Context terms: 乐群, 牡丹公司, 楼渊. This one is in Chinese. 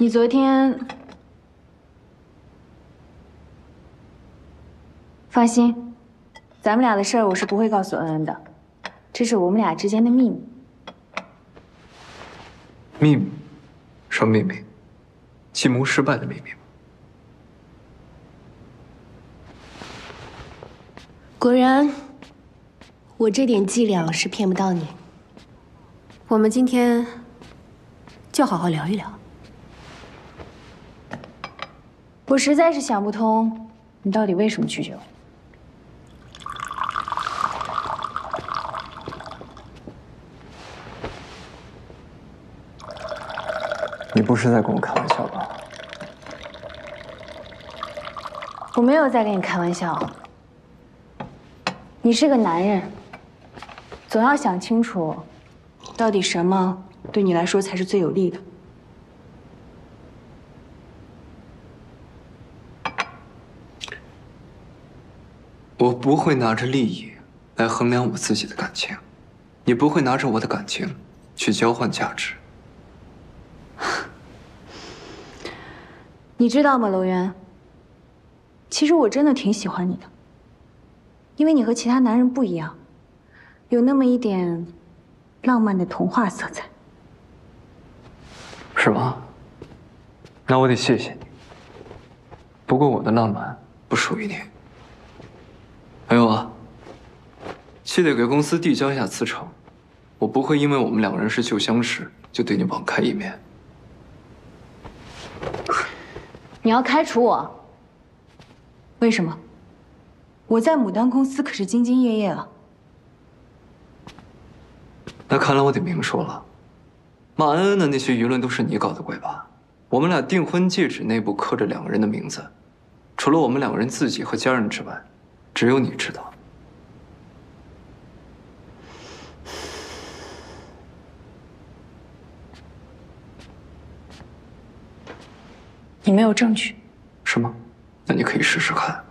你昨天放心，咱们俩的事儿我是不会告诉恩恩的，这是我们俩之间的秘密。秘密？什么秘密？计谋失败的秘密吗？ 果然，我这点伎俩是骗不到你。我们今天就好好聊一聊。我实在是想不通，你到底为什么拒绝我？你不是在跟我开玩笑吧？我没有在跟你开玩笑。 你是个男人，总要想清楚，到底什么对你来说才是最有利的。我不会拿着利益来衡量我自己的感情，你不会拿着我的感情去交换价值。你知道吗，楼渊？其实我真的挺喜欢你的。 因为你和其他男人不一样，有那么一点浪漫的童话色彩，是吗？那我得谢谢你。不过我的浪漫不属于你。还有啊，记得给公司递交一下辞呈。我不会因为我们两个人是旧相识就对你网开一面。你要开除我？为什么？ 我在牡丹公司可是兢兢业业啊。那看来我得明说了，骂恩恩的那些舆论都是你搞的鬼吧？我们俩订婚戒指内部刻着两个人的名字，除了我们两个人自己和家人之外，只有你知道。你没有证据？是吗？那你可以试试看。